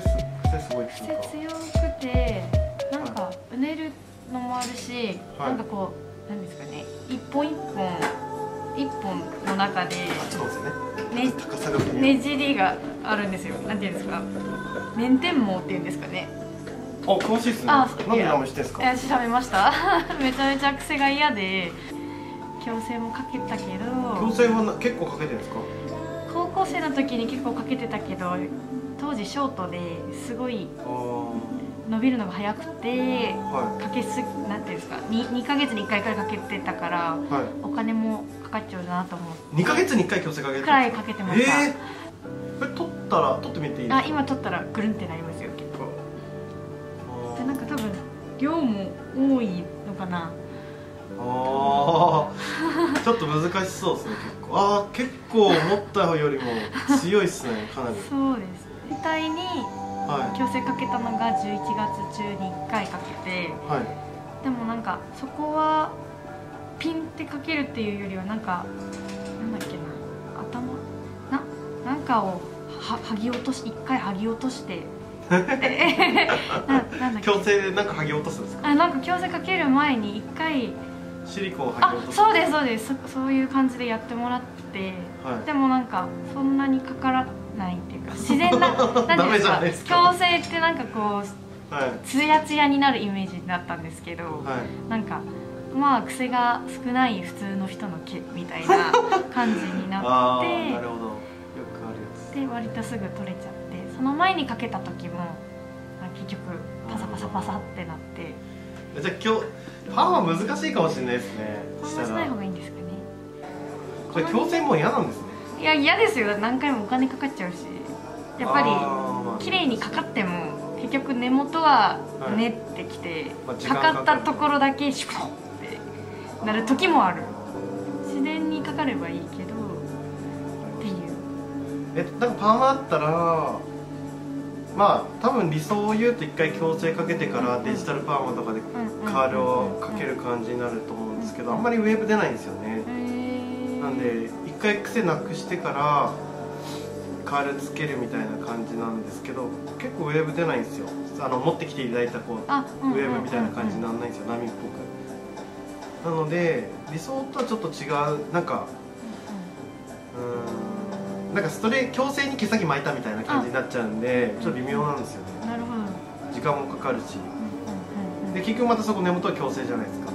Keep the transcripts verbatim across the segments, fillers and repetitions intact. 癖すごいっていうか、癖強くて、なんかうねるのもあるし、はい、なんかこうなんですかね、一本一本一本の中でねねじりがあるんですよ。なんていうんですか、面点網っていうんですかね。あ、詳しいですね。何で直してんですか？え、調べました。めちゃめちゃ癖が嫌で、矯正もかけたけど。矯正は結構かけてるんですか？高校生の時に結構かけてたけど、当時ショートですごい伸びるのが早くて、かけすぎ、なんていうんですか、にかげつにいっかいくらいかけてたから、はい、お金もかかっちゃうなと思って。にかげつにいっかい矯正かけてた？くらいかけてました。えー、これ取ったら取ってみていいですか？あ、今取ったらぐるんってなりますよ。結構。で、なんか多分量も多いのかな。ああ、ちょっと難しそうですね。結構、ああ、結構思ったよりも強いですね。かなり。そうですね。みたいに。はい、矯正かけたのがじゅういちがつ中にいっかいかけて、はい、でもなんかそこはピンってかけるっていうよりはなんかなんだっけな、頭ななんかをは剥ぎ落としいっかい剥ぎ落として矯正でなんか剥ぎ落とすんですか？あ、なんか矯正かける前にいっかいシリコンを剥ぎ落とす。そうですそうです、 そ, そういう感じでやってもらって、はい、でもなんかそんなにかからないっていうか、自然ななんですか、矯正ってなんかこう、はい、ツヤツヤになるイメージだったんですけど、はい、なんかまあ癖が少ない普通の人の毛みたいな感じになって、なるほど、よくあるやつで割とすぐ取れちゃって、その前にかけた時も結局パサパサパサってなって。じゃあ今日パンは難しいかもしれないですね。パンはしない方がいいんですかね。これ矯正も嫌なんですね。いや、嫌ですよ。何回もお金かかっちゃうし、やっぱり綺麗にかかっても結局根元は練ってきて、はい、かかったところだけシュポンってなる時もある。自然にかかればいいけどっていう。え、なんかパーマだったらまあ多分理想を言うと一回矯正かけてからデジタルパーマとかでカールをかける感じになると思うんですけど、あんまりウェーブ出ないんですよね。なんで一回癖なくしてからカールつけるみたいな感じなんですけど、結構ウェーブ出ないんですよ。あの持ってきていただいたこうウェーブみたいな感じにならないんですよ、波っぽく。なので理想とはちょっと違う、なんかうん、なんかストレート矯正に毛先巻いたみたいな感じになっちゃうんで、ちょっと微妙なんですよね。なるほど。時間もかかるし、で結局またそこ根元は矯正じゃないですか。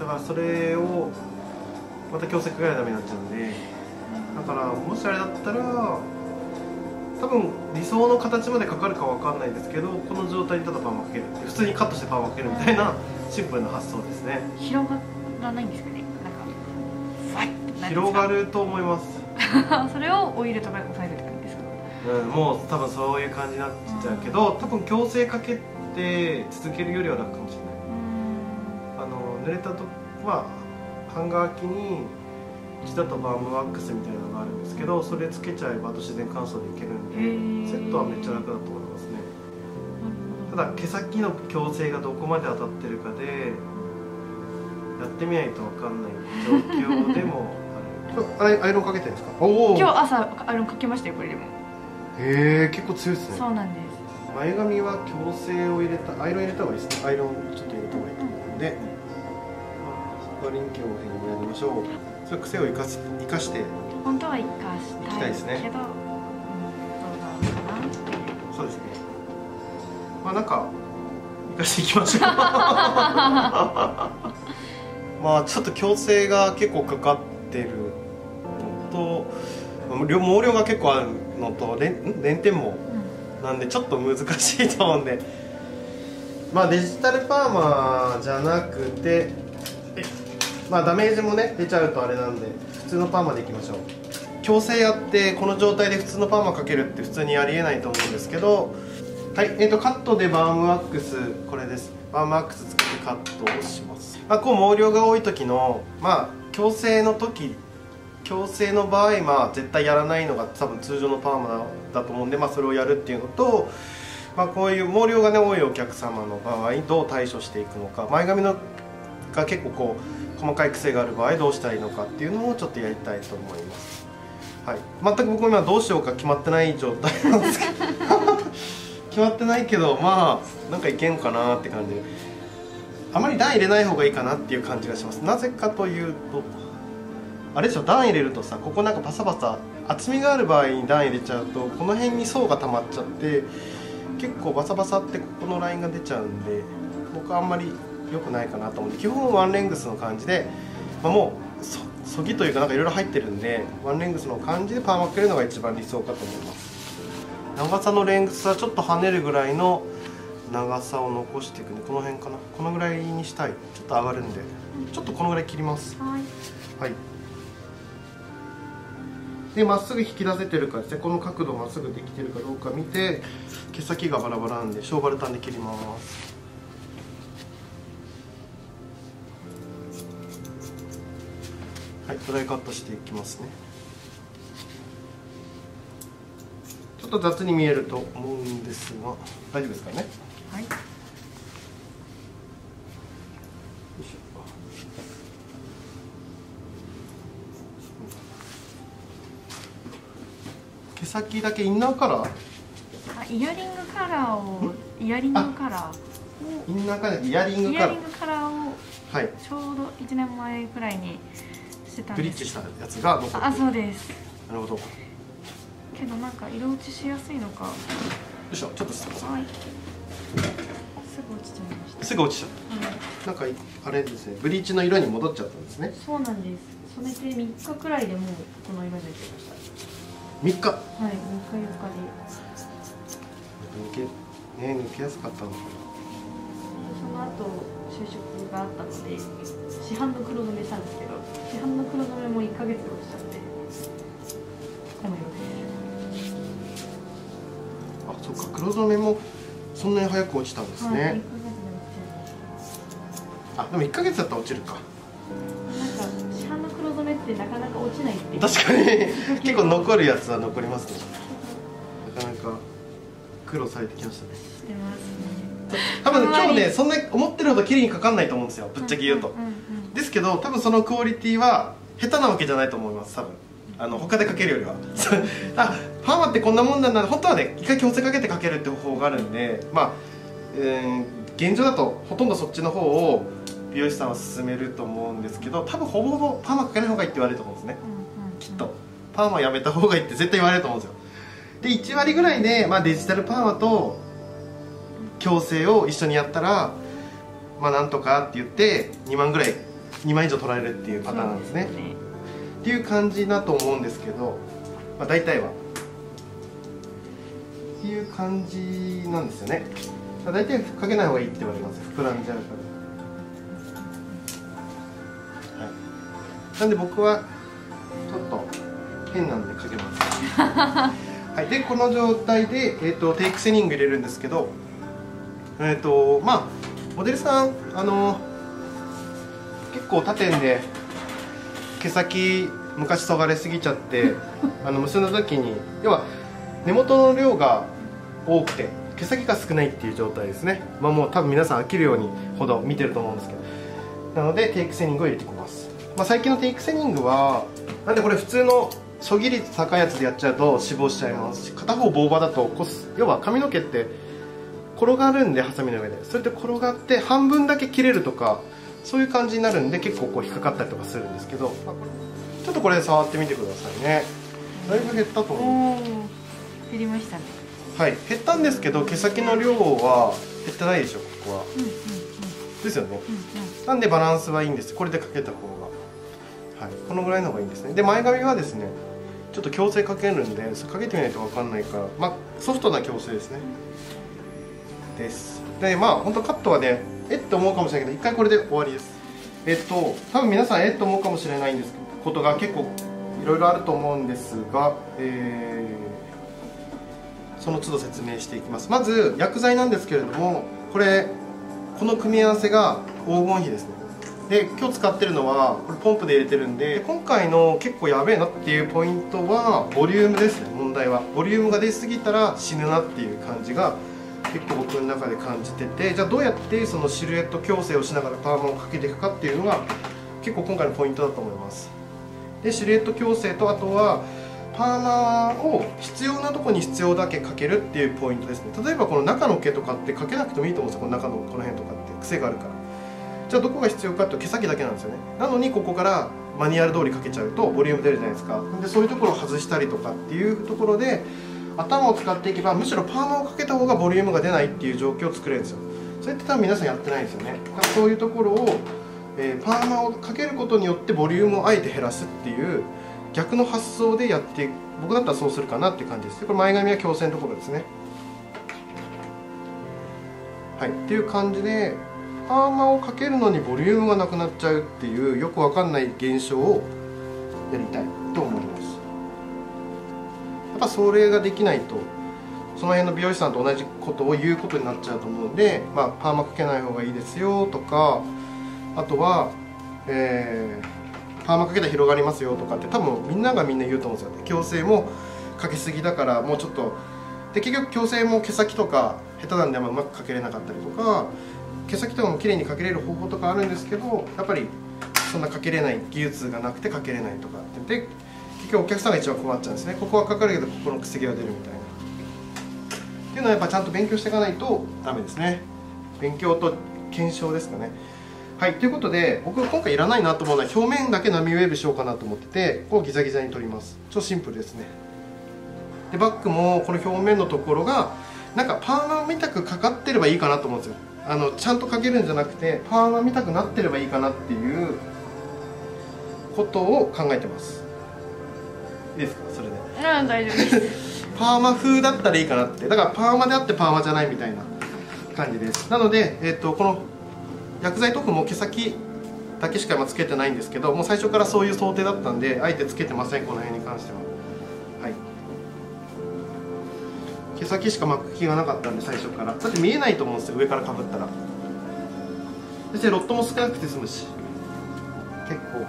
だからそれをまた矯正かけないとダメになっちゃうんで、だからもしあれだったら多分理想の形までかかるかわかんないですけど、この状態にただパーマかける、普通にカットしてパーマかけるみたいなシンプルな発想ですね。広がらないんですかね。なんか広がると思います。それをオイルとかで抑えるって感じですか？うん、もう多分そういう感じになっちゃうけど、多分矯正かけて続けるよりは楽かもしれない。あの濡れたとはハンガー機にうちだとバームワックスみたいなのがあるんですけど、それつけちゃえばあと自然乾燥でいけるんでセットはめっちゃ楽だと思いますね。ただ毛先の矯正がどこまで当たってるかでやってみないと分かんない状況でもある。アイロンかけてるんですか？今日朝アイロンかけましたよ、これでも。へえ、結構強いですね。そうなんです。前髪は矯正を入れたアイロン入れた方がいいですね。アイロンちょっと入れた方がいいと思うんで、輪郭をやりましょう。それ癖を生かす、生かして。本当は生かしたいですね。けど、うん、どうなのかなっていう。そうですね。まあなんか生かしていきましょう。まあちょっと矯正が結構かかってるのと、量毛量が結構あるのと、れん、連点もなんでちょっと難しいと思うんで、まあデジタルパーマじゃなくて。まあダメージもね出ちゃうとあれなんで、普通のパーマでいきましょう。矯正やってこの状態で普通のパーマかけるって普通にありえないと思うんですけど、はい、えー、とカットでバームワックス、これです。バームワックスつけてカットをします。まあ、こう毛量が多い時の、まあ矯正の時矯正の場合、まあ絶対やらないのが多分通常のパーマだと思うんで、まあ、それをやるっていうのと、まあ、こういう毛量がね多いお客様の場合どう対処していくのか、前髪のが結構こう細かい癖がある場合どうしたらいいのかっていうのをちょっとやりたいと思います。はい、全く僕も今どうしようか決まってない状態なんですけど決まってないけど、まあなんかいけんかなって感じで、あまり段入れない方がいいかなっていう感じがします。なぜかというと、あれでしょ、段入れるとさ、ここなんかパサパサ、厚みがある場合に段入れちゃうとこの辺に層が溜まっちゃって結構バサバサってここのラインが出ちゃうんで、僕はあんまり良くないかなと思って、基本ワンレングスの感じで、まあ、もう そ, そぎというかなんかいろいろ入ってるんでワンレングスの感じでパーマかけるのが一番理想かと思います。長さのレングスはちょっと跳ねるぐらいの長さを残していくんで、この辺かな、このぐらいにしたい。ちょっと上がるんで、ちょっとこのぐらい切ります。はい、はい、でまっすぐ引き出せてるかですね、この角度まっすぐできてるかどうか見て、毛先がバラバラなんでショーバルタンで切ります。はい、ドライカットしていきますね。ちょっと雑に見えると思うんですが、大丈夫ですかね。はい。よいしょ。毛先だけインナーカラー。あ、イヤリングカラーを、イヤリングカラー。インナーカラー、イヤリングカラー。イヤリングカラーを。はい。ちょうど一年前くらいに。ブリッジしたやつが残ってる。あ、そうです。なるほど。けどなんか色落ちしやすいのか。よいしょ、ちょっとすみません。はい、すぐ落ちちゃいました。すぐ落ちちゃった。うん、なんかあれですね、ブリッジの色に戻っちゃったんですね。そうなんです。染めて三日くらいでもうこの色になっちゃいました。三日。はい、三日四日で。抜けね抜けやすかったのかな。その後就職があったので市販の黒染めしたんですけど、市販の黒染めもいっかげつで落ちちゃって、この色です。あ、そっか、黒染めもそんなに早く落ちたんですね。はい、いっかげつで落ちちゃう。あ、でもいっかげつだったら落ちるか。なんか市販の黒染めってなかなか落ちないっていう。確かに結構残るやつは残りますね。なかなか苦労されてきましたね。してますね。多分今日ね、そんな思ってるほど綺麗にかかんないと思うんですよ、ぶっちゃけ言うと。ですけど多分そのクオリティは下手なわけじゃないと思います。多分あの他でかけるよりはあ、パーマってこんなもんなんだ、本当はね一回矯正かけてかけるって方法があるんで、まあ、えー、現状だとほとんどそっちの方を美容師さんは勧めると思うんですけど、多分ほぼほぼパーマかけない方がいいって言われると思うんですね、きっと。パーマやめた方がいいって絶対言われると思うんですよ。でいちわりぐらいで、まあ、デジタルパーマと矯正を一緒にやったら、まあなんとかって言ってにまんぐらい、にまん以上取られるっていうパターンなんですね。そうですね。っていう感じだと思うんですけど、まあ大体はっていう感じなんですよね。大体かけない方がいいって言われます、膨らんじゃうから、はい、なんで僕はちょっと変なんでかけますはい、でこの状態で、えーと、テイクセニング入れるんですけど、えーとまあ、モデルさん、あのー、結構他店で毛先昔そがれすぎちゃってあの結んだ時に、要は根元の量が多くて毛先が少ないっていう状態ですね。まあもう多分皆さん飽きるようにほど見てると思うんですけど、なのでテイクセニングを入れていきます。まあ、最近のテイクセニングはなんでこれ普通のそぎ率高いやつでやっちゃうと死亡しちゃいますし、片方棒刃だとこす、要は髪の毛って転がるんで、ハサミの上でそれで転がって半分だけ切れるとか、そういう感じになるんで結構こう引っかかったりとかするんですけど、ちょっとこれ触ってみてくださいね。だいぶ減ったと思う。減りましたね。はい、減ったんですけど毛先の量は減ってないでしょ、ここは。ですよね。うんうん、なんでバランスはいいんです。これでかけた方が、はい、このぐらいの方がいいんですね。で前髪はですねちょっと矯正かけるんで、それかけてみないと分かんないから、まあソフトな矯正ですね。ですで、まあ本当カットはね、えっと思うかもしれないけど、一回これで終わりです。えっと多分皆さんえっと思うかもしれないんですことが結構いろいろあると思うんですが、えー、その都度説明していきます。まず薬剤なんですけれども、これこの組み合わせが黄金比ですね。で今日使ってるのはこれポンプで入れてるんで、今回の結構やべえなっていうポイントはボリュームですね。問題はボリュームが出すぎたら死ぬなっていう感じが結構僕の中で感じてて、じゃあどうやってそのシルエット矯正をしながらパーマをかけていくかっていうのが結構今回のポイントだと思います。でシルエット矯正と、あとはパーマを必要なとこに必要だけかけるっていうポイントですね。例えばこの中の毛とかってかけなくてもいいと思うんですよ。この中のこの辺とかって癖があるから。じゃあどこが必要かっていうと毛先だけなんですよね。なのにここからマニュアル通りかけちゃうとボリューム出るじゃないですか。でそういうところを外したりとかっていうところで頭を使っていけば、むしろパーマをかけた方がボリュームが出ないっていう状況を作れるんですよ。それって多分皆さんやってないんですよね。だからそういうところを、えー、パーマをかけることによってボリュームをあえて減らすっていう逆の発想でやっていく。僕だったらそうするかなっていう感じです。これ前髪は矯正のところですね。はい、っていう感じでパーマをかけるのにボリュームがなくなっちゃうっていうよくわかんない現象をやりたいと思います。やっぱそれができないとその辺の美容師さんと同じことを言うことになっちゃうと思うので、まあ、パーマかけない方がいいですよとか、あとは、えー、パーマかけたら広がりますよとかって多分みんながみんな言うと思うんですよ。矯正もかけすぎだからもうちょっとで、結局矯正も毛先とか下手なんであんまうまくかけれなかったりとか、毛先とかも綺麗にかけれる方法とかあるんですけど、やっぱりそんなかけれない技術がなくてかけれないとかってで結局お客さんが一番困っちゃうんですね。ここはかかるけどここのくせ毛が出るみたいな。っていうのはやっぱちゃんと勉強していかないとダメですね。勉強と検証ですかね。はい、ということで僕今回いらないなと思うのは表面だけ波ウェーブしようかなと思ってて、こうギザギザに取ります。超シンプルですね。でバックもこの表面のところがなんかパーマみたくかかってればいいかなと思うんですよ。あのちゃんとかけるんじゃなくてパーマみたくなってればいいかなっていうことを考えてます。いいですかそれで？ああ大丈夫です。パーマ風だったらいいかなって。だからパーマであってパーマじゃないみたいな感じです。なので、えー、とこの薬剤塗布も毛先だけしか今つけてないんですけど、もう最初からそういう想定だったんであえてつけてません。この辺に関しては、はい、毛先しか巻く気がなかったんで最初から。だって見えないと思うんですよ上からかぶったら。そしてロットも少なくて済むし結構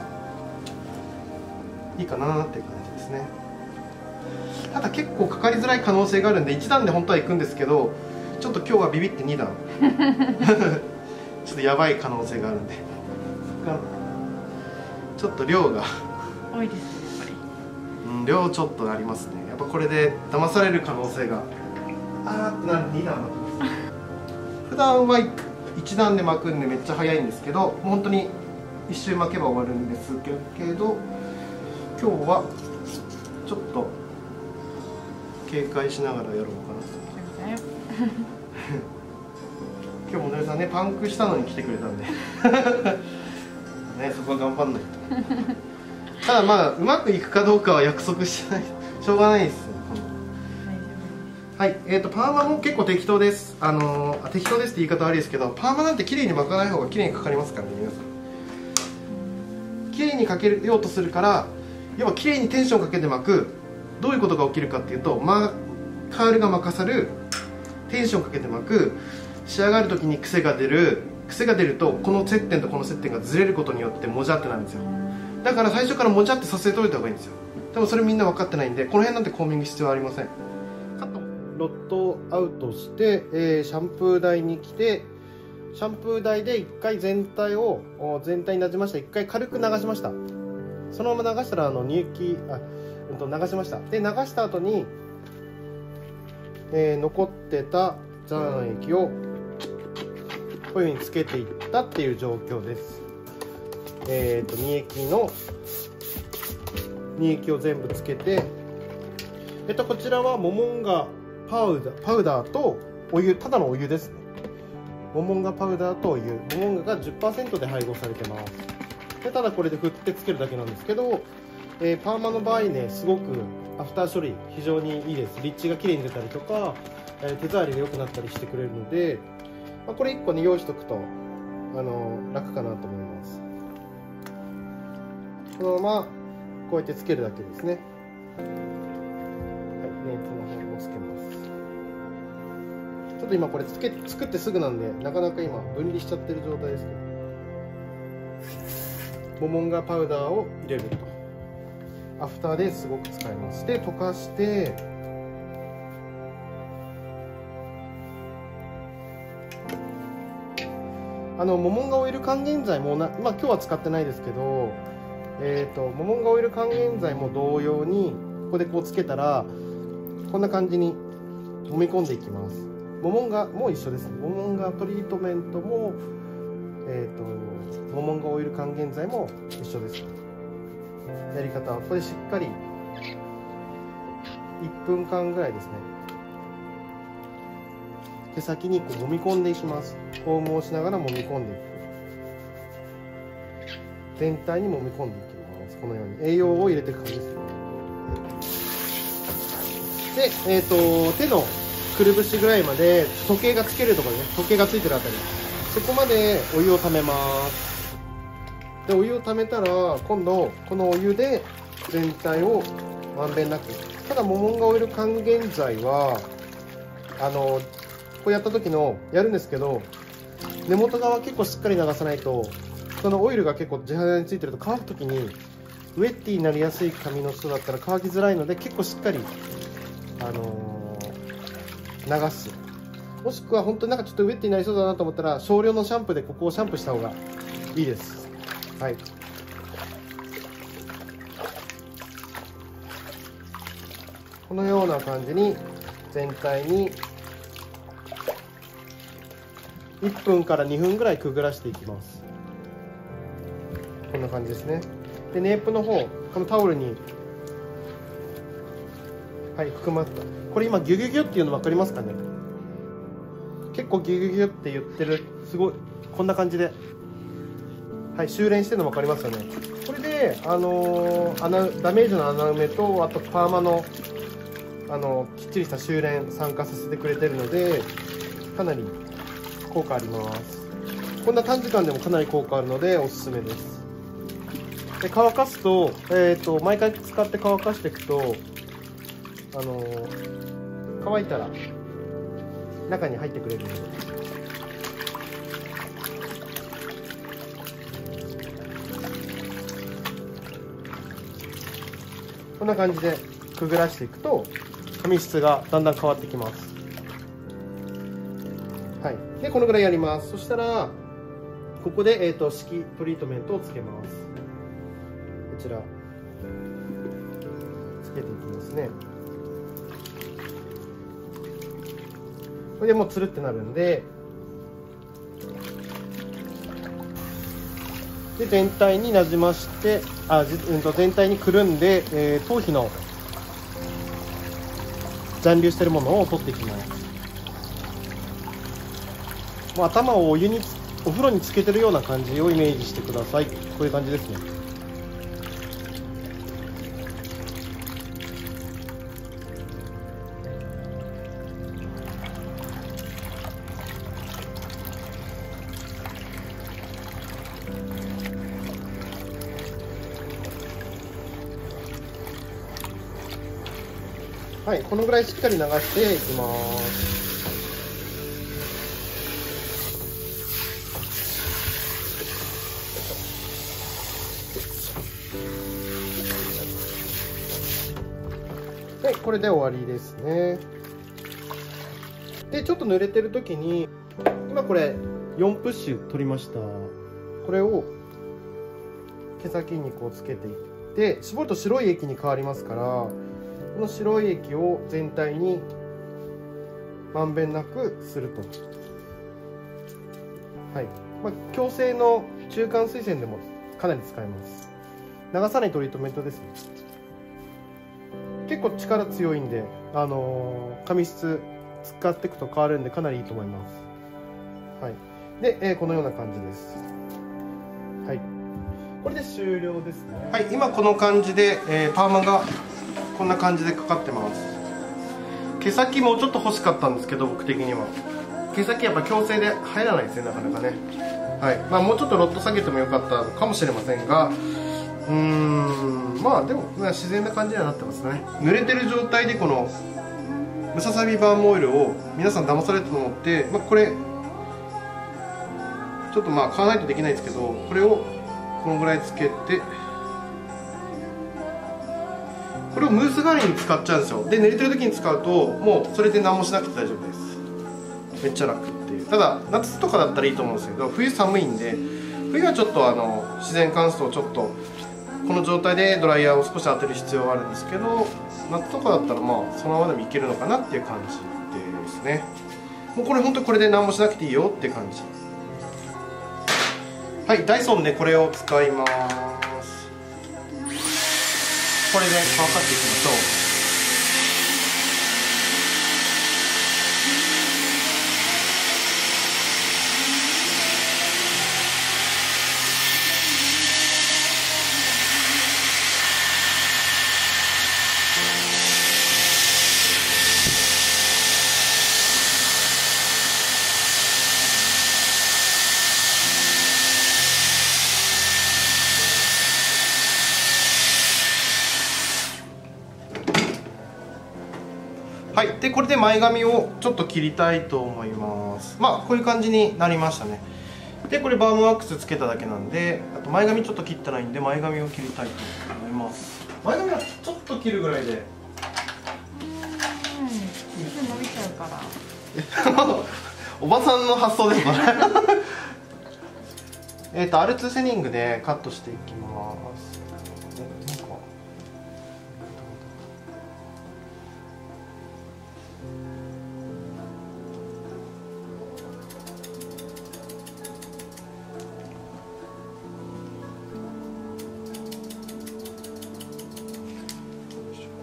いいかなっていう感じ。ただ結構かかりづらい可能性があるんでいち段で本当は行くんですけど、ちょっと今日はビビってに段ちょっとやばい可能性があるんでちょっと量が多いですね。やっぱり、うん、量ちょっとありますね。やっぱこれで騙される可能性があーってなる。に段巻きます普段はいち段で巻くんでめっちゃ早いんですけど、もう本当に一周巻けば終わるんですけど、今日はちょっと警戒しながらやろうかなと。今日モデルさんねパンクしたのに来てくれたんでね、そこは頑張んないと。ただまあうまくいくかどうかは約束しないしょうがないです、ね、はい。えーとパーマも結構適当です。あのー、適当ですって言い方悪いですけど、パーマなんて綺麗に巻かない方が綺麗にかかりますからね。皆さん綺麗にかけようとするから、要は綺麗にテンションかけて巻く。どういうことが起きるかっていうと、ま、カールが巻かさる、テンションかけて巻く、仕上がる時に癖が出る。癖が出るとこの接点とこの接点がずれることによってもじゃってなるんですよ。だから最初からもじゃってさせといた方がいいんですよ。でもそれみんな分かってないんで、この辺なんてコーミング必要ありません。カットロットをアウトして、えー、シャンプー台に来て、シャンプー台でいっかい全体を全体になじましていっかい軽く流しました。そのまま流したらあの乳液あ、うん、と流しました。で流した後に、えー、残ってた残液をこういうふうにつけていったっていう状況です。えー、と乳液の乳液を全部つけて、えっとこちらはモモンガパウダーパウダーとお湯、ただのお湯ですね。モモンガパウダーとお湯、モモンガが じゅっパーセント で配合されてます。でただこれで振ってつけるだけなんですけど、えー、パーマの場合ね、すごくアフター処理非常にいいです。リッチが綺麗に出たりとか、えー、手触りが良くなったりしてくれるので、まあ、これいっこね用意しておくと、あのー、楽かなと思います。このままこうやってつけるだけですね。はい、ネイプの方もつけます。ちょっと今これつけ作ってすぐなんでなかなか今分離しちゃってる状態ですけど、モモンガパウダーを入れるとアフターですごく使います。で溶かしてあのモモンガオイル還元剤もな、まあ、今日は使ってないですけど、えーと、モモンガオイル還元剤も同様にここでこうつけたらこんな感じに揉み込んでいきます。モモンガも一緒です。モモンガトリートメントも、えーと、モモンガオイル還元剤も一緒です。やり方はこれしっかりいっぷんかんぐらいですね。手先にこう揉み込んでいきます。フォームをしながら揉み込んでいく。全体に揉み込んでいきます。このように栄養を入れていく感じです。で、えっと、手のくるぶしぐらいまで時計がつけるところね、時計がついてるあたり、そこまでお湯をためます。で、お湯をためたら、今度このお湯で全体をまんべんなく。ただモモンガオイル還元剤はあのこうやった時のやるんですけど、根元側結構しっかり流さないと。そのオイルが結構地肌についてると乾くときにウェッティになりやすい髪の人だったら乾きづらいので、結構しっかり、あのー、流す。もしくは本当になんかちょっとウェッティになりそうだなと思ったら少量のシャンプーでここをシャンプーした方がいいです。はい、このような感じに全体にいっぷんからにふんぐらいくぐらしていきます。こんな感じですね。で、ネープの方、このタオルに、はい、含まった。これ今、ギュギュギュっていうの分かりますかね？結構ギュギュギュって言ってる。すごい、こんな感じで。はい、修練してるの分かりますよね。これで、あのー、穴、ダメージの穴埋めと、あとパーマの、あのー、きっちりした修練参加させてくれてるので、かなり効果あります。こんな短時間でもかなり効果あるので、おすすめです。で乾かすと、えーと、毎回使って乾かしていくと、あのー、乾いたら中に入ってくれるので、こんな感じでくぐらしていくと髪質がだんだん変わってきます。はい、でこのぐらいやります。そしたらここで、えーと、式トリートメントをつけます。こちらつけていきますね。これでもうつるってなるんで、で全体になじまして、あ、全体にくるんで、えー、頭皮の残留してるものを取っていきます。もう頭をお湯にお風呂につけてるような感じをイメージしてください。こういう感じですね。はい、このぐらいしっかり流していきます。で、これで終わりですね。で、ちょっと濡れてる時に、今これよんプッシュ取りました。これを毛先にこうつけていって、絞ると白い液に変わりますから。この白い液を全体にまんべんなくすると、はい、まあ、強制の中間水洗でもかなり使えます。流さないトリートメントですね。結構力強いんで、あのー、髪質使っていくと変わるんでかなりいいと思います。はい、で、えー、このような感じです。はい、これで終了ですね。はい、今この感じで、えー、パーマがこんな感じでかかってます。毛先もうちょっと欲しかったんですけど、僕的には毛先やっぱ矯正で入らないですね、なかなかね。はい、まあ、もうちょっとロット下げてもよかったかもしれませんが、うーん、まあでも自然な感じにはなってますね。濡れてる状態でこのムササビバームオイルを皆さん騙されたと思って、まあ、これちょっとまあ買わないとできないですけど、これをこのぐらいつけて。これをムース代わりに使っちゃうんですよ。で、濡れてる時に使うともうそれで何もしなくて大丈夫です。めっちゃ楽っていう。ただ夏とかだったらいいと思うんですけど、冬寒いんで、冬はちょっとあの自然乾燥をちょっとこの状態でドライヤーを少し当てる必要はあるんですけど、夏とかだったらまあそのままでもいけるのかなっていう感じですね。もうこれ本当にこれで何もしなくていいよって感じ。はい、ダイソンでこれを使います。これで乾かしていきましょう。はい、でこれで前髪をちょっと切りたいと思います。まあこういう感じになりましたね。でこれバームワックスつけただけなんで、あと前髪ちょっと切ってないんで前髪を切りたいと思います。前髪はちょっと切るぐらいで、うんすぐ伸びちゃうからおばさんの発想ですかねえっとアルツセニングでカットしていきます。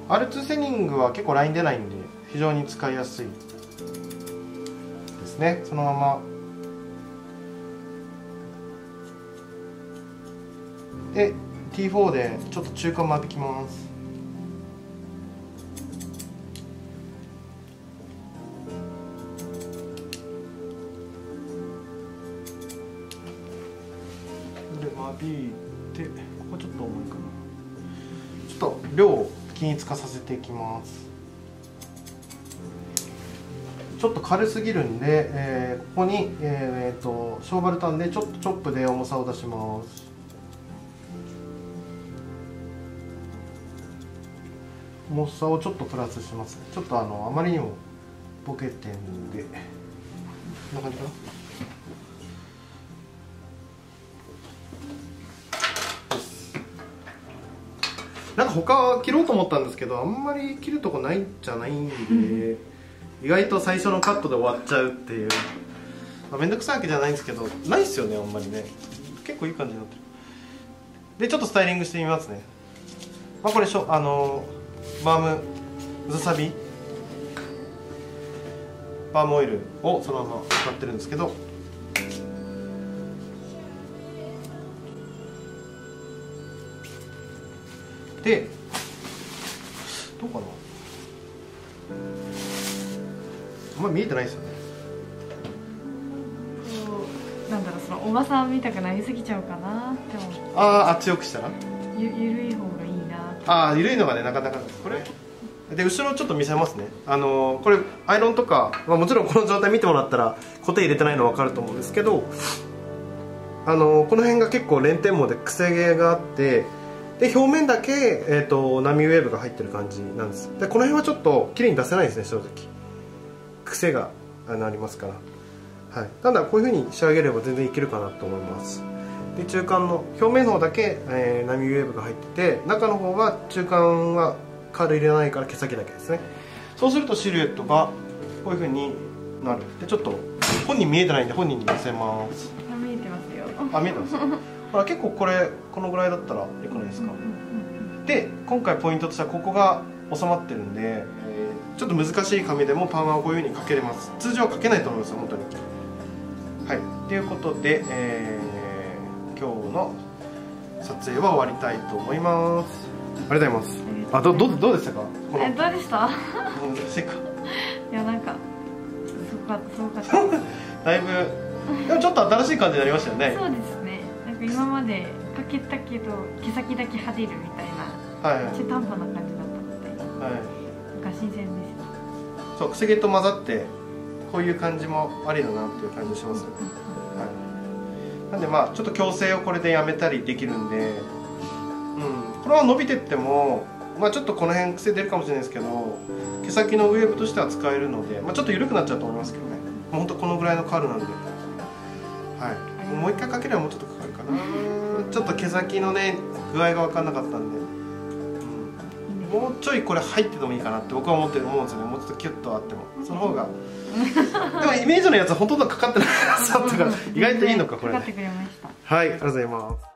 アルツセニングは結構ライン出ないんで非常に使いやすいですね。そのままで ティーフォー でちょっと中間まできます。で間引いて、ここちょっと重いかな、ちょっと量を均一化させていきます。ちょっと軽すぎるんで、えー、ここに、えー、えーとショーバルタンでちょっとチョップで重さを出します。重さをちょっとプラスします。ちょっとあのあまりにもボケてるんで、こんな感じかな。なんか他切ろうと思ったんですけど、あんまり切るとこないじゃないんで意外と最初のカットで終わっちゃうっていう、まあ、めんどくさいわけじゃないんですけど、ないっすよねあんまりね。結構いい感じになってる。でちょっとスタイリングしてみますね。まあ、これしょあのバームズサビバームオイルをそのまま使ってるんですけど、でどうかな、あんまり見えてないですよね。なんだろう、そのおばさんみたくなりすぎちゃうかなって思って。ああ強くしたらゆ緩い方がいいな。ああ緩いのがねなかなかこれで後ろちょっと見せますね。あのー、これアイロンとか、まあ、もちろんこの状態見てもらったらコテ入れてないの分かると思うんですけど、あのー、この辺が結構連点毛で癖毛があって。で表面だけ、えー、と波ウェーブが入ってる感じなんです。でこの辺はちょっと綺麗に出せないですね、正直癖がありますから。はい、ただこういう風に仕上げれば全然いけるかなと思います。で中間の表面の方だけ、えー、波ウェーブが入ってて、中の方は中間はカール入れないから毛先だけですね。そうするとシルエットがこういう風になる。でちょっと本人見えてないんで本人に見せます。あ、見えてますよ。あ、見えてます結構これこのぐらいだったらよくないですか。で今回ポイントとしてはここが収まってるんで、えー、ちょっと難しい髪でもパーマをこういうふうにかけれます。通常はかけないと思います本当に。はい、ということで、えー、今日の撮影は終わりたいと思います。ありがとうございます。あ、どどどうでしたか。え、どうでしたいやなんかすごかったすごかっただいぶでもちょっと新しい感じになりましたよねそうですね。今までかけたけど毛先だけはでるみたいな中途半端な感じだったので、はい、なんか新鮮でした。そう、くせ毛と混ざってこういう感じもありだなっていう感じしますよね、はい、なんでまあちょっと矯正をこれでやめたりできるんで、うん、これは伸びてっても、まあ、ちょっとこの辺癖出るかもしれないですけど、毛先のウェーブとしては使えるので、まあ、ちょっと緩くなっちゃうと思いますけどね。もうほんとこのぐらいのカールなんで、はい、もう一回かければもうちょっとかかるかな。ちょっと毛先のね具合が分かんなかったんで、うん、いいねもうちょいこれ入っててもいいかなって僕は思ってる思うんですよね。もうちょっとキュッとあってもその方がでもイメージのやつはほとんどかかってないなさとか意外といいのかこれ、ね、かかってくれました。はい、ありがとうございます。